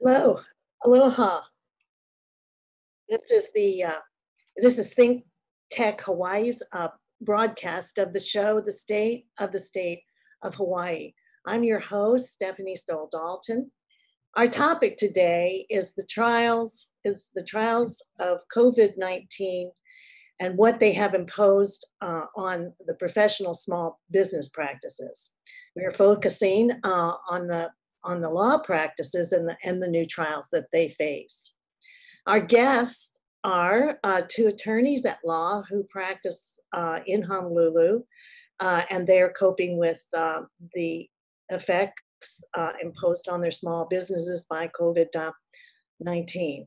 Hello, aloha. This is Think Tech Hawaii's broadcast of the show, The State of Hawaii. I'm your host, Stephanie Stoll Dalton. Our topic today is the trials of COVID-19 and what they have imposed on the professional small business practices. We are focusing on the law practices and the new trials that they face. Our guests are two attorneys at law who practice in Honolulu, and they are coping with the effects imposed on their small businesses by COVID-19.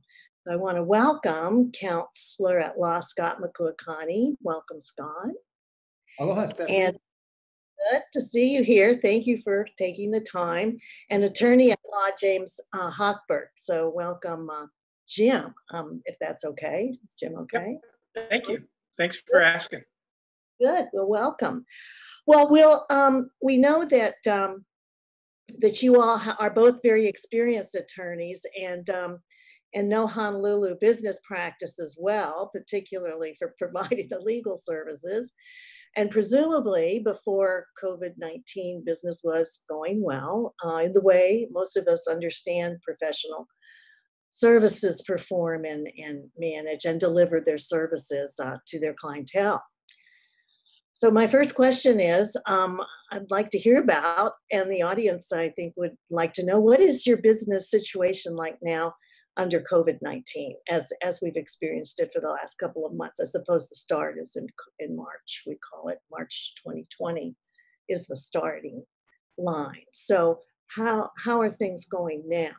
I want to welcome Counselor at Law Scott Makuakane. Welcome, Scott. Aloha, Stephanie. And good to see you here. Thank you for taking the time. And attorney at law, James Hochberg. So welcome, Jim, if that's okay. Is Jim okay? Yep. Thank you. Thanks for asking. Good. Well, welcome. Well, we know that that you all are both very experienced attorneys and know Honolulu business practices well, particularly for providing the legal services. And presumably before COVID-19, business was going well in the way most of us understand professional services perform and manage and deliver their services to their clientele. So my first question is, I'd like to hear about, and the audience I think would like to know, what is your business situation like now under COVID-19 as we've experienced it for the last couple of months? I suppose the start is in March. We call it March 2020 is the starting line. So how are things going now?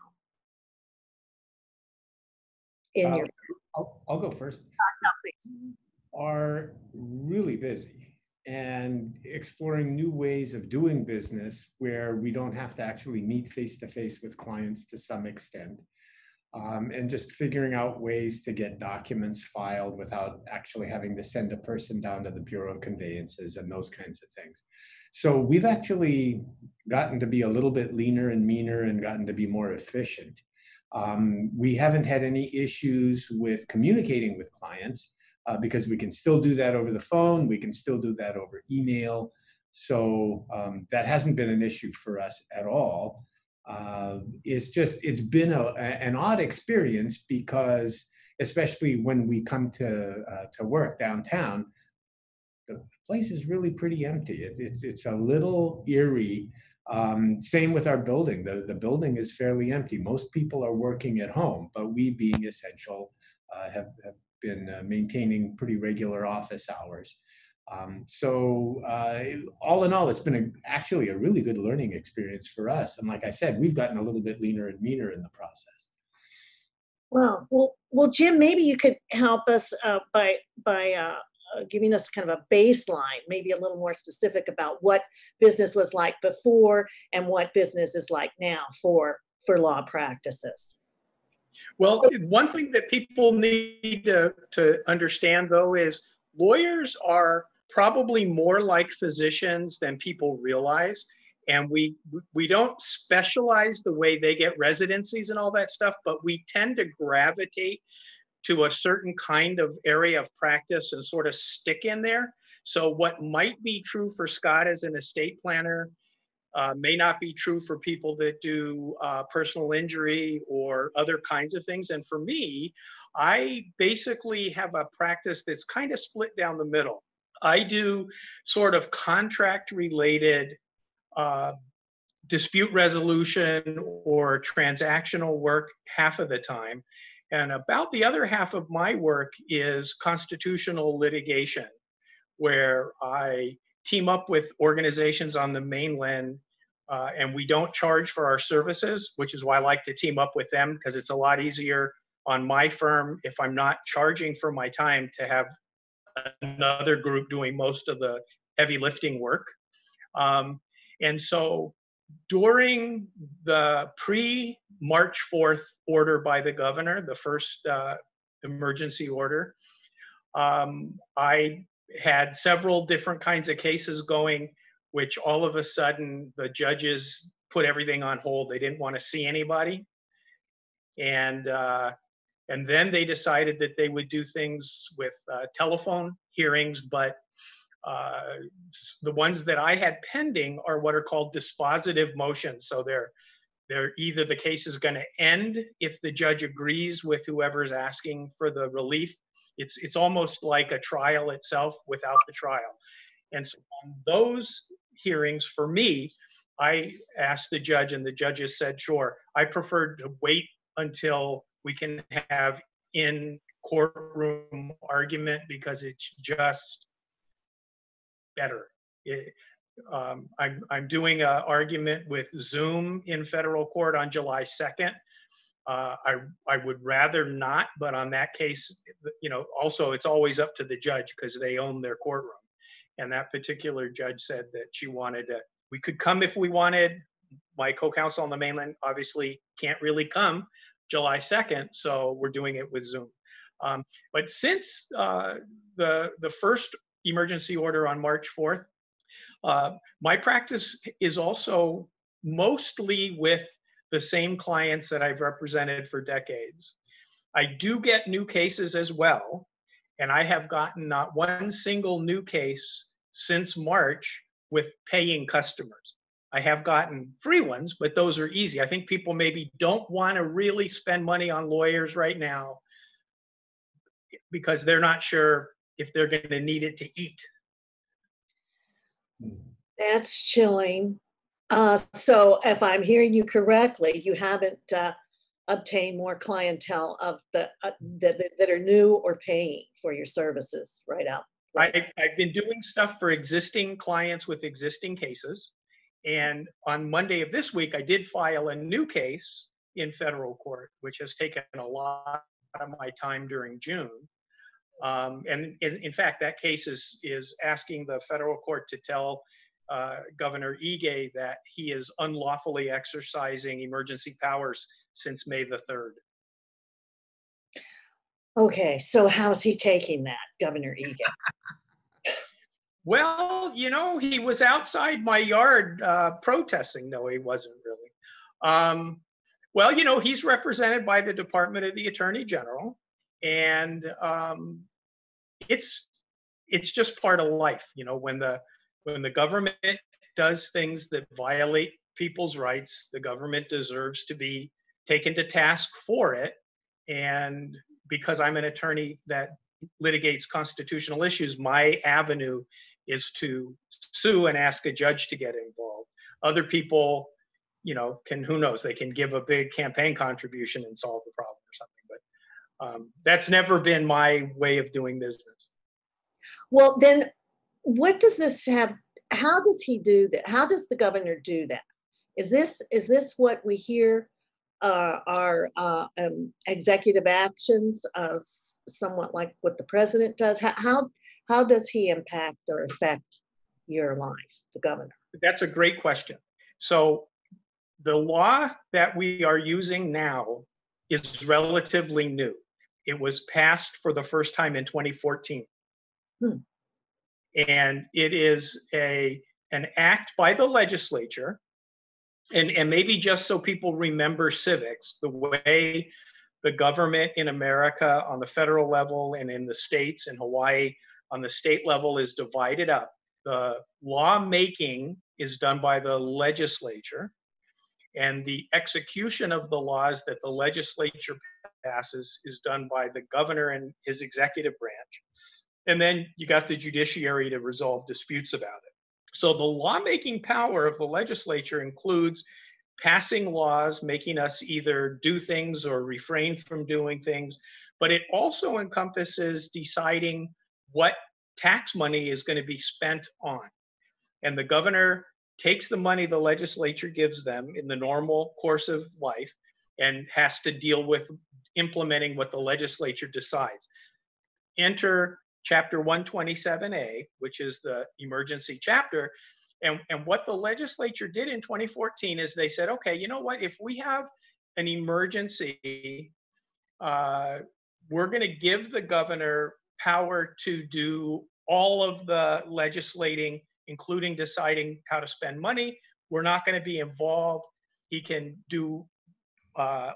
In your... I'll go first. No, please. Are really busy and exploring new ways of doing business where we don't have to actually meet face-to-face with clients to some extent. And just figuring out ways to get documents filed without actually having to send a person down to the Bureau of Conveyances and those kinds of things. So we've actually gotten to be a little bit leaner and meaner and gotten to be more efficient. We haven't had any issues with communicating with clients because we can still do that over the phone, we can still do that over email. So that hasn't been an issue for us at all. It's been an odd experience because, especially when we come to work downtown, the place is really pretty empty. It's a little eerie. Same with our building. The building is fairly empty. Most people are working at home, but we, being essential, have been maintaining pretty regular office hours. All in all, it's been actually a really good learning experience for us. And like I said, we've gotten a little bit leaner and meaner in the process. Well, Jim, maybe you could help us by giving us kind of a baseline, maybe a little more specific about what business was like before and what business is like now for law practices. Well, one thing that people need to understand, though, is lawyers are probably more like physicians than people realize, and we don't specialize the way they get residencies and all that stuff, but we tend to gravitate to a certain kind of area of practice and sort of stick in there. So what might be true for Scott as an estate planner may not be true for people that do personal injury or other kinds of things. And for me, I basically have a practice that's kind of split down the middle. I do sort of contract-related dispute resolution or transactional work half of the time. And about the other half of my work is constitutional litigation, where I team up with organizations on the mainland and we don't charge for our services, which is why I like to team up with them, because it's a lot easier on my firm, if I'm not charging for my time, to have another group doing most of the heavy lifting work. And so during the pre-March 4th order by the governor, the first emergency order, I had several different kinds of cases going, which all of a sudden the judges put everything on hold. They didn't want to see anybody. And then they decided that they would do things with telephone hearings, but the ones that I had pending are what are called dispositive motions. So they're either the case is going to end if the judge agrees with whoever's asking for the relief. It's almost like a trial itself without the trial. And so on those hearings, for me, I asked the judge, and the judges said, sure. I preferred to wait until we can have in-courtroom argument because it's just better. I'm doing an argument with Zoom in federal court on July 2nd. I would rather not, but on that case, you know, also it's always up to the judge because they own their courtroom. And that particular judge said that she wanted to, we could come if we wanted. My co-counsel on the mainland obviously can't really come July 2nd, so we're doing it with Zoom. But since the first emergency order on March 4th, my practice is also mostly with the same clients that I've represented for decades. I do get new cases as well, and I have gotten not one single new case since March with paying customers. I have gotten free ones, but those are easy. I think people maybe don't want to really spend money on lawyers right now because they're not sure if they're going to need it to eat. That's chilling. So if I'm hearing you correctly, you haven't obtained more clientele of the that are new or paying for your services right out. Right? I've been doing stuff for existing clients with existing cases. And on Monday of this week, I did file a new case in federal court, which has taken a lot of my time during June. And in fact, that case is asking the federal court to tell Governor Ige that he is unlawfully exercising emergency powers since May the 3rd. Okay, so how's he taking that, Governor Ige? Well, you know, he was outside my yard protesting. No, he wasn't really. Well, you know, he's represented by the Department of the Attorney General, and it's just part of life. You know, when the government does things that violate people's rights, the government deserves to be taken to task for it. And because I'm an attorney that litigates constitutional issues, my avenue is to sue and ask a judge to get involved. Other people, you know, can, who knows, they can give a big campaign contribution and solve the problem or something. But that's never been my way of doing business. Well, then what does this have, how does he do that? How does the governor do that? Is this what we hear are executive actions of somewhat like what the president does? How does he impact or affect your life, the governor? That's a great question. So the law that we are using now is relatively new. It was passed for the first time in 2014. And it is an act by the legislature. And maybe just so people remember civics, the way the government in America on the federal level and in the states and Hawaii on the state level is divided up. The lawmaking is done by the legislature, and the execution of the laws that the legislature passes is done by the governor and his executive branch. And then you got the judiciary to resolve disputes about it. So the lawmaking power of the legislature includes passing laws, making us either do things or refrain from doing things, but it also encompasses deciding what tax money is going to be spent on. And the governor takes the money the legislature gives them in the normal course of life and has to deal with implementing what the legislature decides. Enter Chapter 127A, which is the emergency chapter. And what the legislature did in 2014 is they said, okay, you know what, if we have an emergency, we're going to give the governor power to do all of the legislating, including deciding how to spend money. We're not going to be involved. He can do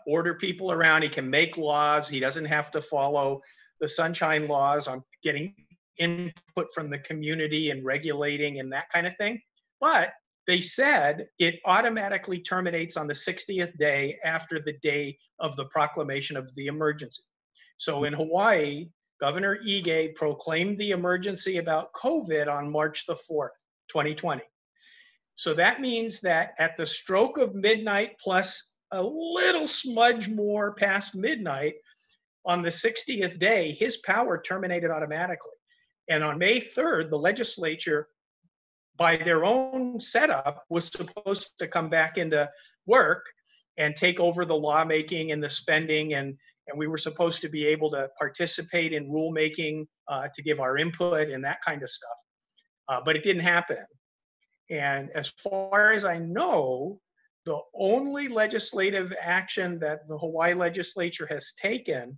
order people around. He can make laws. He doesn't have to follow the sunshine laws on getting input from the community and regulating and that kind of thing. But they said it automatically terminates on the 60th day after the day of the proclamation of the emergency. So in Hawaii, Governor Ige proclaimed the emergency about COVID on March the 4th, 2020. So that means that at the stroke of midnight plus a little smudge more past midnight, on the 60th day, his power terminated automatically. And on May 3rd, the legislature, by their own setup, was supposed to come back into work and take over the lawmaking and the spending, and we were supposed to be able to participate in rulemaking to give our input and that kind of stuff. But it didn't happen. And as far as I know, the only legislative action that the Hawaii legislature has taken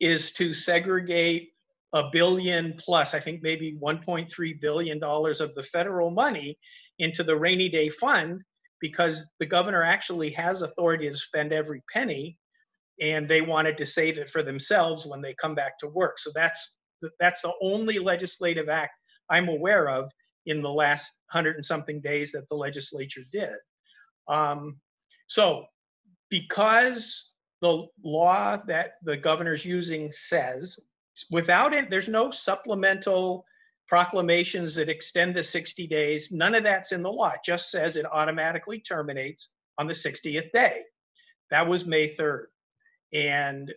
is to segregate $1 billion plus, I think maybe $1.3 billion of the federal money into the rainy day fund, because the governor actually has authority to spend every penny, and they wanted to save it for themselves when they come back to work. So that's the only legislative act I'm aware of in the last 100 and something days that the legislature did. So because the law that the governor's using says, without it, there's no supplemental proclamations that extend the 60 days. None of that's in the law. It just says it automatically terminates on the 60th day. That was May 3rd. And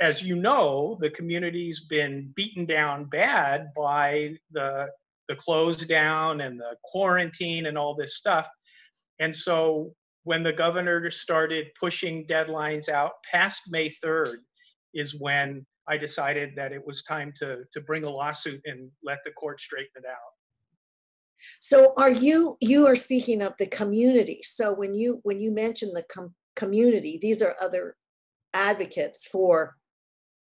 as you know, the community's been beaten down bad by the close down and the quarantine and all this stuff. And so when the governor started pushing deadlines out past May 3rd is when I decided that it was time to bring a lawsuit and let the court straighten it out. So are you are speaking of the community. So when you mention the community, these are other advocates for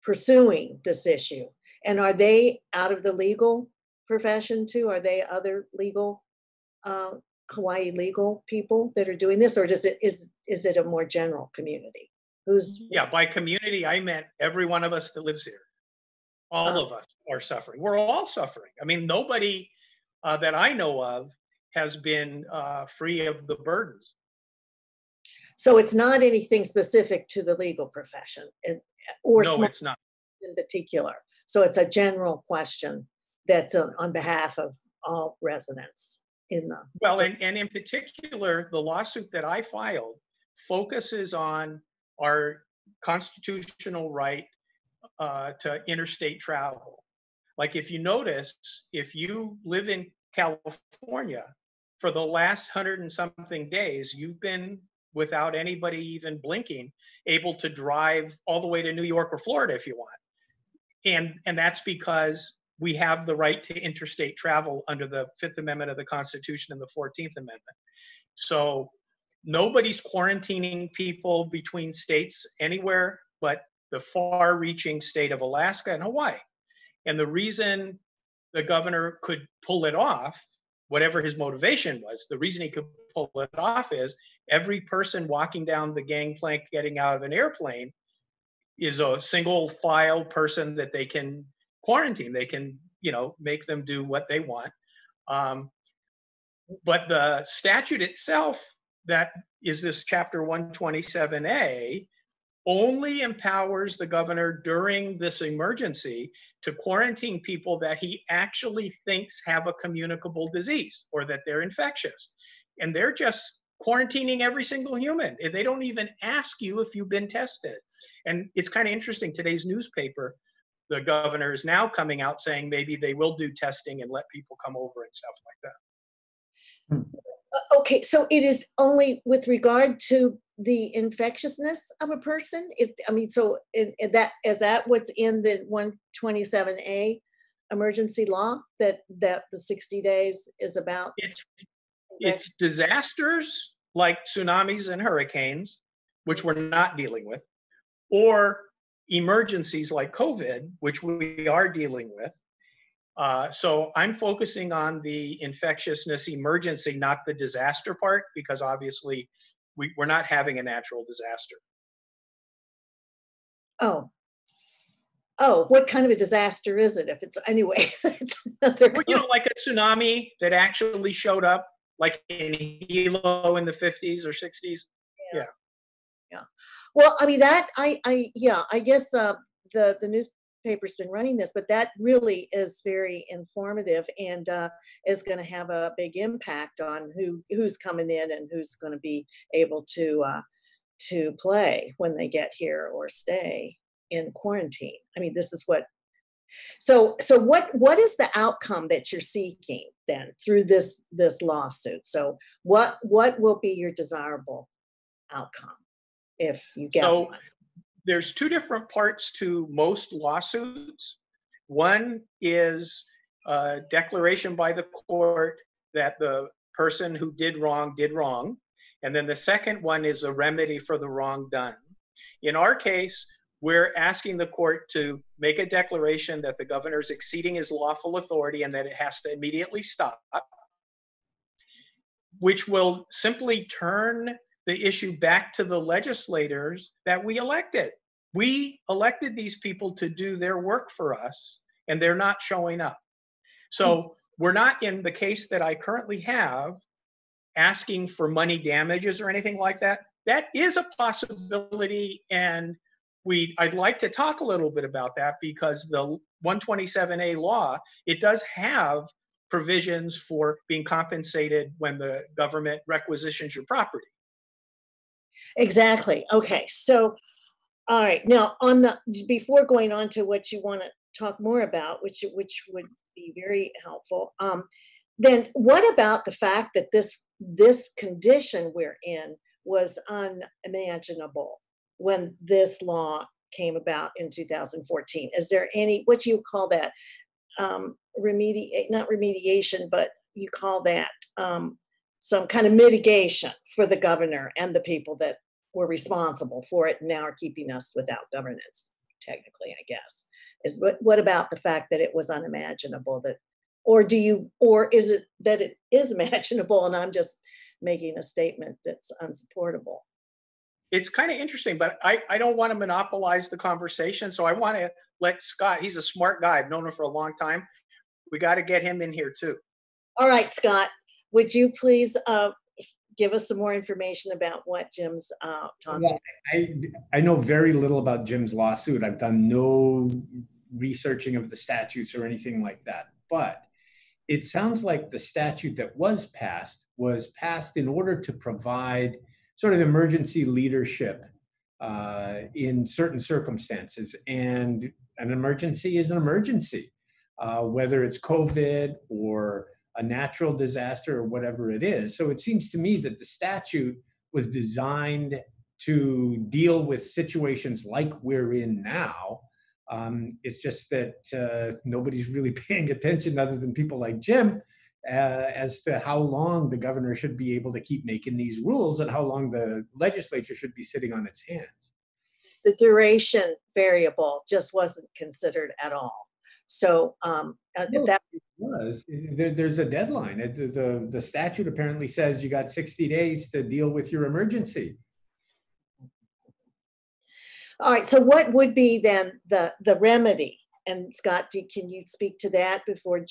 pursuing this issue. And are they out of the legal profession too? Are they other legal, Hawaii legal people that are doing this, or does it is it a more general community? Who's... Yeah, by community, I meant every one of us that lives here. All of us are suffering. We're all suffering. I mean, nobody that I know of has been free of the burdens. So it's not anything specific to the legal profession, or no, it's not in particular. So it's a general question that's on behalf of all residents in the... Well, and in particular, the lawsuit that I filed focuses on our constitutional right to interstate travel. Like, if you notice, if you live in California, for the last 100 and something days, you've been, without anybody even blinking, able to drive all the way to New York or Florida if you want. And that's because we have the right to interstate travel under the 5th Amendment of the Constitution and the 14th Amendment. So nobody's quarantining people between states anywhere but the far-reaching state of Alaska and Hawaii. And the reason the governor could pull it off, whatever his motivation was, the reason he could pull it off is every person walking down the gangplank getting out of an airplane is a single-file person that they can quarantine. They can, you know, make them do what they want. But the statute itself, that is this Chapter 127A, only empowers the governor during this emergency to quarantine people that he actually thinks have a communicable disease or that they're infectious. And they're just quarantining every single human. They don't even ask you if you've been tested. And it's kind of interesting, today's newspaper, the governor is now coming out saying maybe they will do testing and let people come over and stuff like that. Okay, so it is only with regard to the infectiousness of a person? Is that what's in the 127A emergency law, that the 60 days is about? It's disasters like tsunamis and hurricanes, which we're not dealing with, or emergencies like COVID, which we are dealing with. So I'm focusing on the infectiousness emergency, not the disaster part, because obviously we're not having a natural disaster. Oh, what kind of a disaster is it? If it's anyway, it's another. Well, you know, like a tsunami that actually showed up, like in Hilo in the 50s or 60s. Yeah. Well, I mean that I guess the newspaper's been running this, but that really is very informative and is going to have a big impact on who's coming in and who's going to be able to play when they get here or stay in quarantine. I mean, this is what. So what is the outcome that you're seeking then through this lawsuit? So what will be your desirable outcome if you get one? There's two different parts to most lawsuits. One is a declaration by the court that the person who did wrong. And then the second one is a remedy for the wrong done. In our case, we're asking the court to make a declaration that the governor's exceeding his lawful authority and that it has to immediately stop, which will simply turn the issue back to the legislators that we elected. We elected these people to do their work for us, and they're not showing up. So we're not, in the case that I currently have, asking for money damages or anything like that. That is a possibility, and I'd like to talk a little bit about that, because the 127A law, it does have provisions for being compensated when the government requisitions your property. Exactly. Okay. So, all right. Now, before going on to what you want to talk more about, which would be very helpful, then what about the fact that this condition we're in was unimaginable when this law came about in 2014? Is there any, what do you call that? Not remediation, but you call that some kind of mitigation for the governor and the people that were responsible for it and now are keeping us without governance, technically, I guess. What about the fact that it was unimaginable or is it that it is imaginable and I'm just making a statement that's unsupportable? It's kind of interesting, but I don't want to monopolize the conversation. So I want to let Scott, he's a smart guy. I've known him for a long time. We got to get him in here too. All right, Scott, would you please give us some more information about what Jim's talking about? I know very little about Jim's lawsuit. I've done no researching of the statutes or anything like that. But it sounds like the statute that was passed in order to provide sort of emergency leadership in certain circumstances. And an emergency is an emergency, whether it's COVID or a natural disaster or whatever it is. So it seems to me that the statute was designed to deal with situations like we're in now. It's just that nobody's really paying attention other than people like Jim as to how long the governor should be able to keep making these rules and how long the legislature should be sitting on its hands. The duration variable just wasn't considered at all. So there's a deadline. The statute apparently says you got 60 days to deal with your emergency. All right, so what would be then the remedy? And Scott, can you speak to that before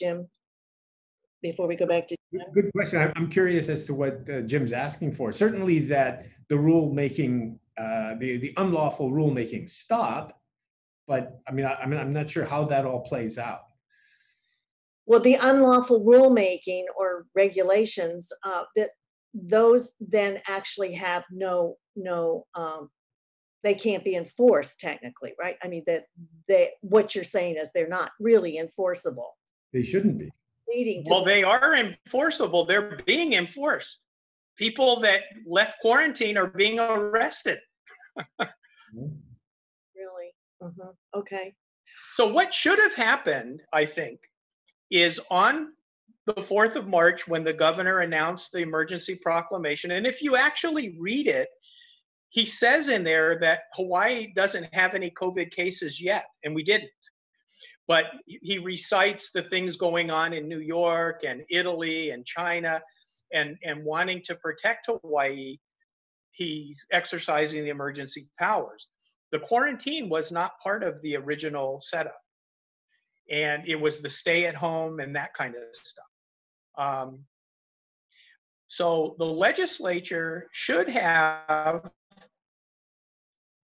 we go back to Jim? Good question. I'm curious as to what Jim's asking for. Certainly that the rulemaking, the unlawful rulemaking stop, but I mean, I'm not sure how that all plays out. Well, the unlawful rulemaking or regulations, that those then actually have no, they can't be enforced technically, right? I mean, what you're saying is they're not really enforceable. They shouldn't be. Well, they are enforceable. They're being enforced. People that left quarantine are being arrested. Really? Okay. So what should have happened, I think, is on the 4th of March when the governor announced the emergency proclamation. And if you actually read it, he says in there that Hawaii doesn't have any COVID cases yet, and we didn't. But he recites the things going on in New York and Italy and China and wanting to protect Hawaii. he's exercising the emergency powers. The quarantine was not part of the original setup. And it was the stay at home and that kind of stuff. So the legislature should have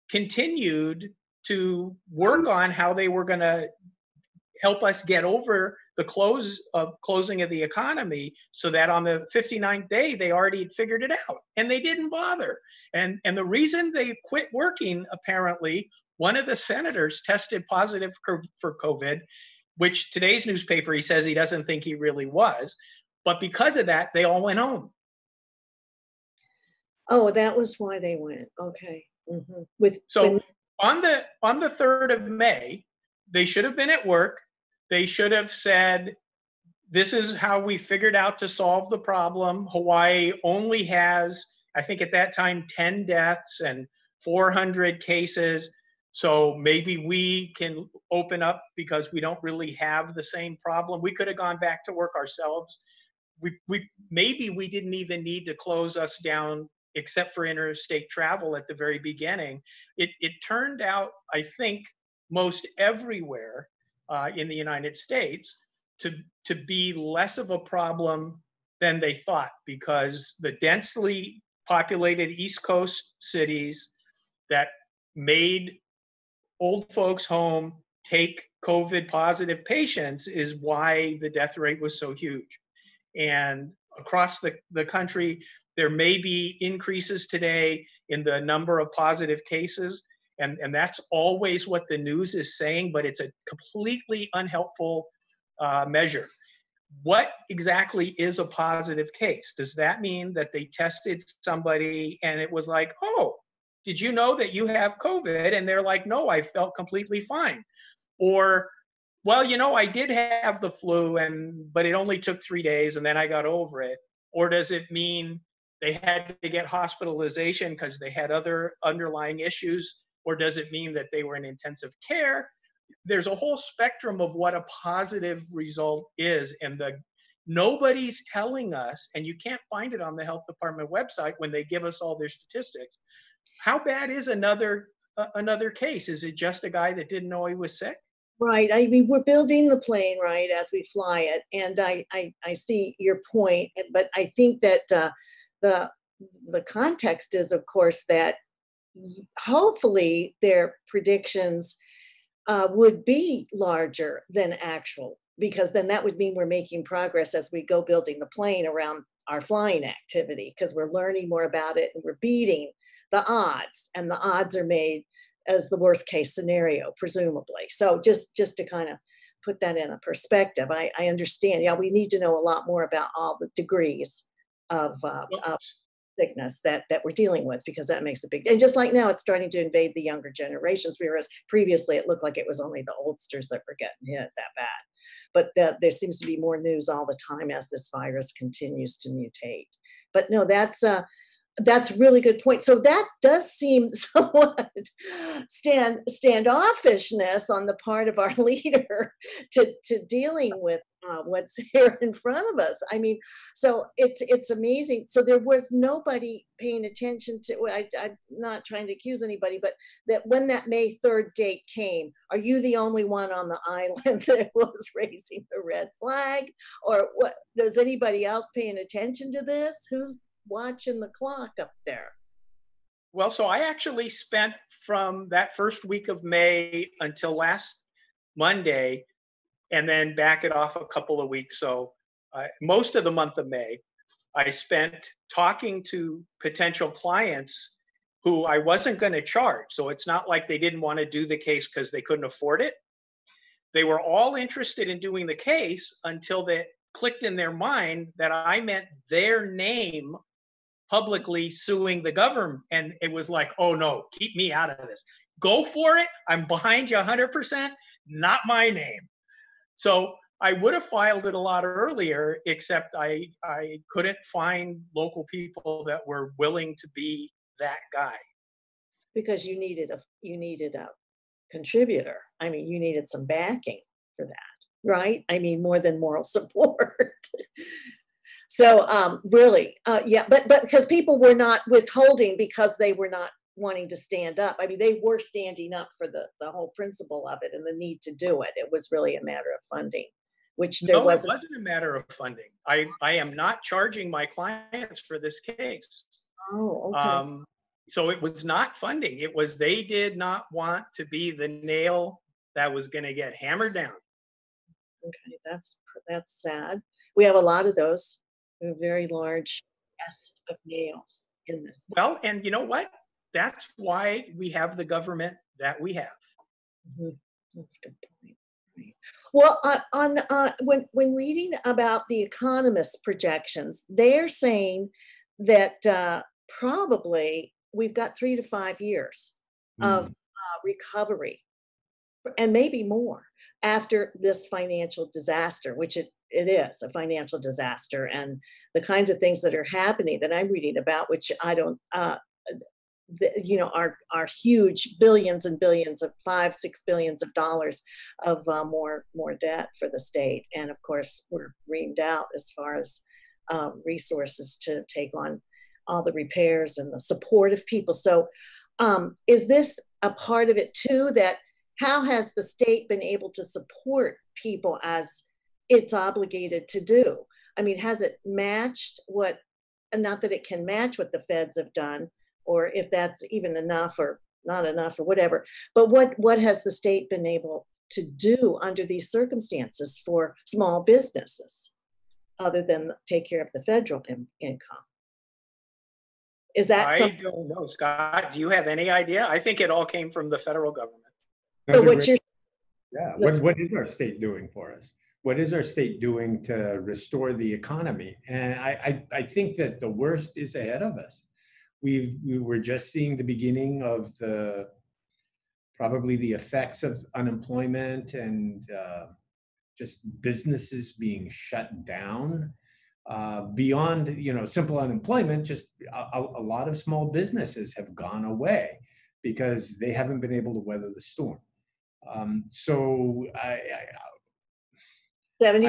continued to work on how they were going to help us get over the closing of the economy, so that on the 59th day, they already had figured it out, and they didn't bother. And the reason they quit working, apparently, one of the senators tested positive for COVID, which today's newspaper, he says he doesn't think he really was. But because of that, they all went home. Oh, that was why they went. Okay. Mm-hmm. On the 3rd of May, they should have been at work. They should have said, this is how we figured out to solve the problem. Hawaii only has, I think at that time, 10 deaths and 400 cases. So maybe we can open up because we don't really have the same problem. We could have gone back to work ourselves. Maybe we didn't even need to close us down except for interstate travel at the very beginning. It turned out, I think, most everywhere in the United States to be less of a problem than they thought, because the densely populated East Coast cities that made old folks home take COVID positive patients is why the death rate was so huge. And across the country, there may be increases today in the number of positive cases, and that's always what the news is saying, but it's a completely unhelpful measure. What exactly is a positive case? Does that mean that they tested somebody and it was like, oh, did you know that you have COVID? And they're like, no, I felt completely fine. Or, well, you know, I did have the flu, but it only took 3 days and then I got over it. Or does it mean they had to get hospitalization because they had other underlying issues? Or does it mean that they were in intensive care? There's a whole spectrum of what a positive result is, and nobody's telling us, and you can't find it on the health department website when they give us all their statistics. How bad is another case? Is it just a guy that didn't know he was sick? Right. I mean, we're building the plane, right, as we fly it, and I see your point, but I think that the context is, of course, that hopefully their predictions would be larger than actual, because then that would mean we're making progress as we go building the plane around our flying activity, because we're learning more about it and we're beating the odds, and the odds are made as the worst case scenario, presumably. So just to kind of put that in a perspective, I understand. Yeah, we need to know a lot more about all the degrees of sickness that we're dealing with, because that makes a big, and just like now it's starting to invade the younger generations, whereas previously it looked like it was only the oldsters that were getting hit that bad. But there seems to be more news all the time as this virus continues to mutate. But no, that's a really good point. So that does seem somewhat standoffishness on the part of our leader to dealing with what's here in front of us. I mean, so it's amazing. So there was nobody paying attention to, I'm not trying to accuse anybody, but that when that May 3rd date came, are you the only one on the island that was raising the red flag? Or what, was anybody else paying attention to this? Who's watching the clock up there? Well, so I actually spent from that first week of May until last Monday, and then back it off a couple of weeks. So most of the month of May, I spent talking to potential clients who I wasn't going to charge. So it's not like they didn't want to do the case because they couldn't afford it. They were all interested in doing the case until they clicked in their mind that I meant their name publicly suing the government. And it was like, oh no, keep me out of this. Go for it. I'm behind you 100%, not my name. So I would have filed it a lot earlier, except I couldn't find local people that were willing to be that guy. Because you needed a contributor. I mean, you needed some backing for that, right? I mean, more than moral support. So really, yeah, but because people were not withholding because they were not wanting to stand up. I mean, they were standing up for the whole principle of it and the need to do it. It was really a matter of funding, which there wasn't. No, it wasn't a matter of funding. I am not charging my clients for this case. Oh, okay. So it was not funding. It was they did not want to be the nail that was going to get hammered down. Okay, that's sad. We have a lot of those. A very large nest of nails in this. Well, and you know what? That's why we have the government that we have. Mm-hmm. That's a good point. Well, when reading about the economists' projections, they're saying that probably we've got 3 to 5 years of recovery, and maybe more after this financial disaster, which it is a financial disaster, and the kinds of things that are happening that I'm reading about, which I don't, you know, are huge billions and billions of $5-6 billion of dollars of more debt for the state, and of course we're reamed out as far as resources to take on all the repairs and the support of people. So, is this a part of it too? That how has the state been able to support people as it's obligated to do? I mean, has it matched what? And not that it can match what the feds have done, or if that's even enough or not enough or whatever, but what has the state been able to do under these circumstances for small businesses other than take care of the federal income? Is that something? I don't know, Scott, do you have any idea? I think it all came from the federal government. So what's your, yeah, what is our state doing for us? What is our state doing to restore the economy? And I think that the worst is ahead of us. We were just seeing the beginning of probably the effects of unemployment and just businesses being shut down. Beyond, you know, simple unemployment, just a lot of small businesses have gone away because they haven't been able to weather the storm. So 77%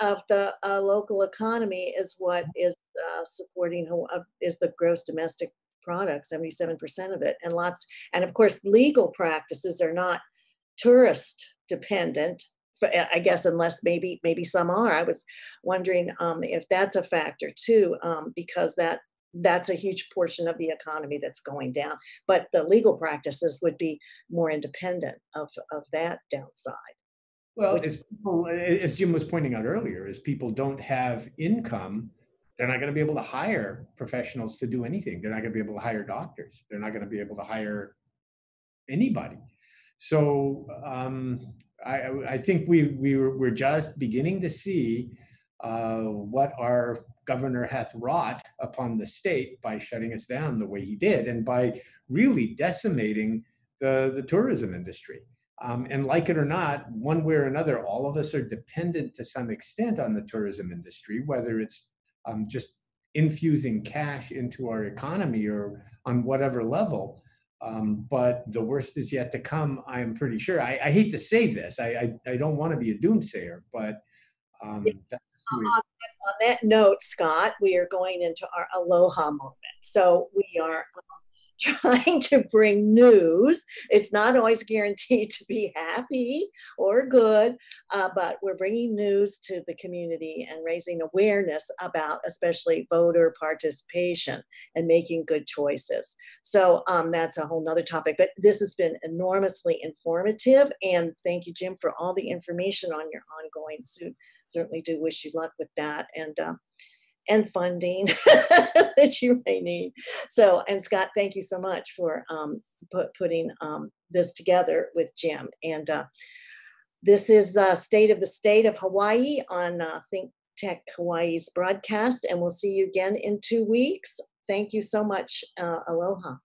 of the local economy is what is supporting is the gross domestic product, 77% of it, and lots. And of course, legal practices are not tourist dependent. But I guess unless maybe some are. I was wondering if that's a factor too, because that's a huge portion of the economy that's going down. But the legal practices would be more independent of that downside. Well, as Jim was pointing out earlier, as people don't have income, they're not going to be able to hire professionals to do anything. They're not going to be able to hire doctors. They're not going to be able to hire anybody. So I think we're just beginning to see what our governor hath wrought upon the state by shutting us down the way he did and by really decimating the tourism industry. And like it or not, one way or another, all of us are dependent to some extent on the tourism industry, whether it's just infusing cash into our economy or on whatever level. But the worst is yet to come, I'm pretty sure. I hate to say this. I don't want to be a doomsayer, but that's the way it's on that note, Scott, we are going into our aloha moment. So we are trying to bring news. It's not always guaranteed to be happy or good, but we're bringing news to the community and raising awareness about especially voter participation and making good choices. So that's a whole nother topic, but this has been enormously informative, and thank you, Jim, for all the information on your ongoing suit. Certainly do wish you luck with that and funding that you may need. So, and Scott, thank you so much for putting this together with Jim. And this is State of the State of Hawaii on Think Tech Hawaii's broadcast, and we'll see you again in 2 weeks. Thank you so much. Aloha.